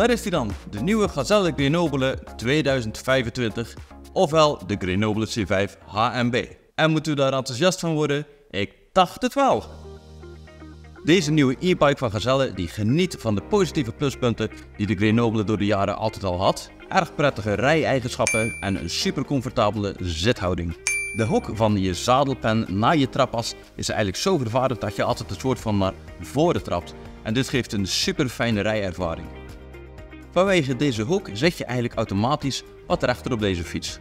Daar is hij dan, de nieuwe Gazelle Grenoble 2025, ofwel de Grenoble C5 HMB. En moet u daar enthousiast van worden? Ik dacht het wel! Deze nieuwe e-bike van Gazelle die geniet van de positieve pluspunten die de Grenoble door de jaren altijd al had. Erg prettige rij-eigenschappen en een super comfortabele zithouding. De hoek van je zadelpen naar je trapas is eigenlijk zo vervaardigd dat je altijd een soort van naar voren trapt. En dit geeft een super fijne rijervaring. Vanwege deze hoek zet je eigenlijk automatisch wat rechter op deze fiets.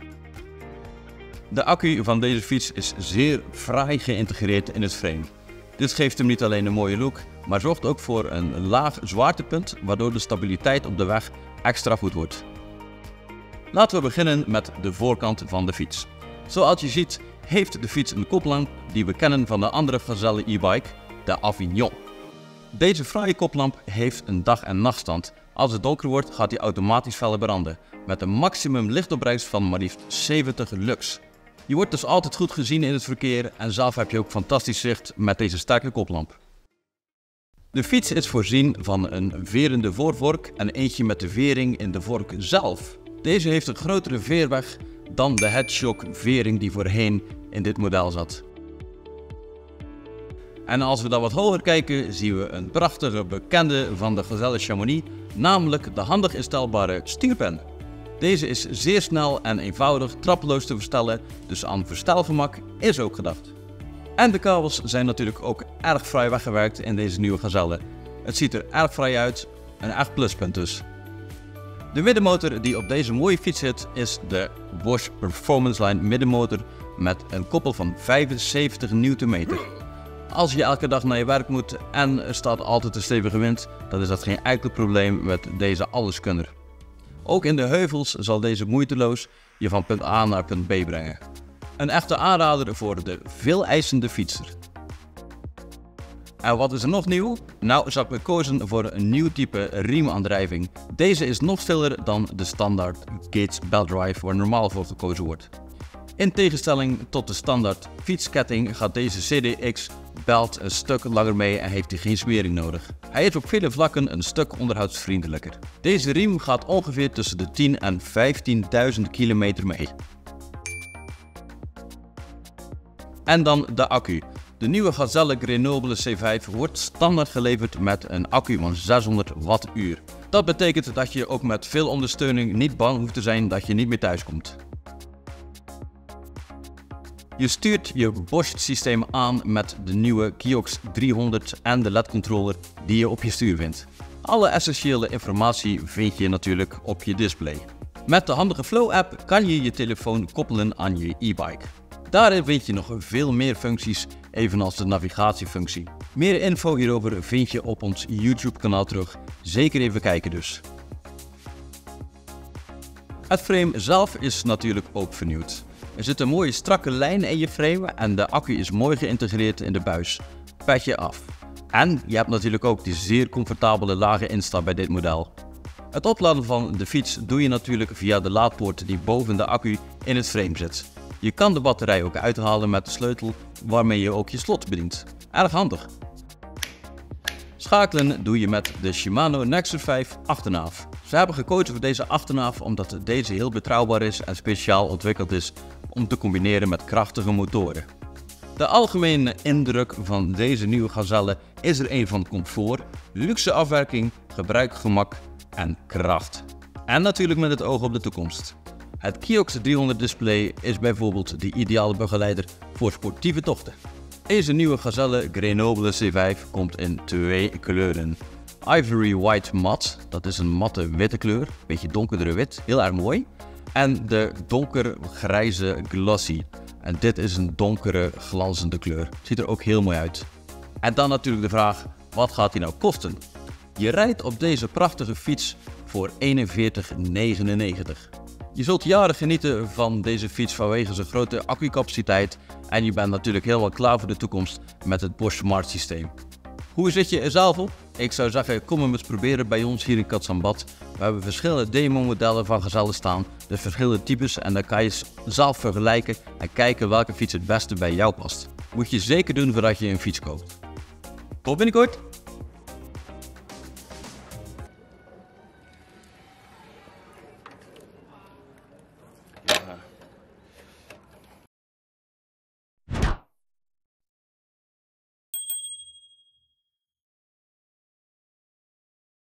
De accu van deze fiets is zeer fraai geïntegreerd in het frame. Dit geeft hem niet alleen een mooie look, maar zorgt ook voor een laag zwaartepunt, waardoor de stabiliteit op de weg extra goed wordt. Laten we beginnen met de voorkant van de fiets. Zoals je ziet heeft de fiets een koplamp die we kennen van de andere Gazelle e-bike, de Avignon. Deze fraaie koplamp heeft een dag- en nachtstand. Als het donker wordt gaat hij automatisch feller branden, met een maximum lichtopbrengst van maar liefst 70 lux. Je wordt dus altijd goed gezien in het verkeer en zelf heb je ook fantastisch zicht met deze sterke koplamp. De fiets is voorzien van een verende voorvork en eentje met de vering in de vork zelf. Deze heeft een grotere veerweg dan de headshock vering die voorheen in dit model zat. En als we dan wat hoger kijken zien we een prachtige bekende van de Gazelle Chamonix, namelijk de handig instelbare stuurpen. Deze is zeer snel en eenvoudig trappeloos te verstellen, dus aan verstelvermak is ook gedacht. En de kabels zijn natuurlijk ook erg fraai weggewerkt in deze nieuwe Gazelle. Het ziet er erg fraai uit, een echt pluspunt dus. De middenmotor die op deze mooie fiets zit is de Bosch Performance Line middenmotor met een koppel van 75 Nm. Als je elke dag naar je werk moet en er staat altijd een stevige wind, dan is dat geen enkel probleem met deze alleskunner. Ook in de heuvels zal deze moeiteloos je van punt A naar punt B brengen. Een echte aanrader voor de veeleisende fietser. En wat is er nog nieuw? Nou, ik heb gekozen voor een nieuw type riemaandrijving. Deze is nog stiller dan de standaard Gates Belt Drive waar normaal voor gekozen wordt. In tegenstelling tot de standaard fietsketting gaat deze CDX belt een stuk langer mee en heeft hij geen smering nodig. Hij is op vele vlakken een stuk onderhoudsvriendelijker. Deze riem gaat ongeveer tussen de 10.000 en 15.000 kilometer mee. En dan de accu. De nieuwe Gazelle Grenoble C5 wordt standaard geleverd met een accu van 600 wattuur. Dat betekent dat je ook met veel ondersteuning niet bang hoeft te zijn dat je niet meer thuis komt. Je stuurt je Bosch systeem aan met de nieuwe Kiox 300 en de LED-controller die je op je stuur vindt. Alle essentiële informatie vind je natuurlijk op je display. Met de handige Flow-app kan je je telefoon koppelen aan je e-bike. Daarin vind je nog veel meer functies, evenals de navigatiefunctie. Meer info hierover vind je op ons YouTube-kanaal terug. Zeker even kijken dus. Het frame zelf is natuurlijk ook vernieuwd. Er zit een mooie strakke lijn in je frame en de accu is mooi geïntegreerd in de buis. Pet je af. En je hebt natuurlijk ook die zeer comfortabele lage instap bij dit model. Het opladen van de fiets doe je natuurlijk via de laadpoort die boven de accu in het frame zit. Je kan de batterij ook uithalen met de sleutel waarmee je ook je slot bedient. Erg handig. Schakelen doe je met de Shimano Nexus 5 achternaaf. Ze hebben gekozen voor deze achternaaf omdat deze heel betrouwbaar is en speciaal ontwikkeld is om te combineren met krachtige motoren. De algemene indruk van deze nieuwe Gazelle is er een van comfort, luxe afwerking, gebruikgemak en kracht. En natuurlijk met het oog op de toekomst. Het Kiox 300 display is bijvoorbeeld de ideale begeleider voor sportieve tochten. Deze nieuwe Gazelle Grenoble C5 komt in twee kleuren. Ivory White Matte, dat is een matte witte kleur, een beetje donkerdere wit, heel erg mooi. En de donkergrijze Glossy. En dit is een donkere glanzende kleur, ziet er ook heel mooi uit. En dan natuurlijk de vraag, wat gaat die nou kosten? Je rijdt op deze prachtige fiets voor 41,99 €. Je zult jaren genieten van deze fiets vanwege zijn grote accucapaciteit en je bent natuurlijk helemaal klaar voor de toekomst met het Bosch Smart systeem. Hoe zit je er zelf op? Ik zou zeggen, kom hem eens proberen bij ons hier in Cadzand-Bad. We hebben verschillende demo-modellen van Gazelle staan, dus verschillende types en dan kan je zelf vergelijken en kijken welke fiets het beste bij jou past. Moet je zeker doen voordat je een fiets koopt. Tot binnenkort!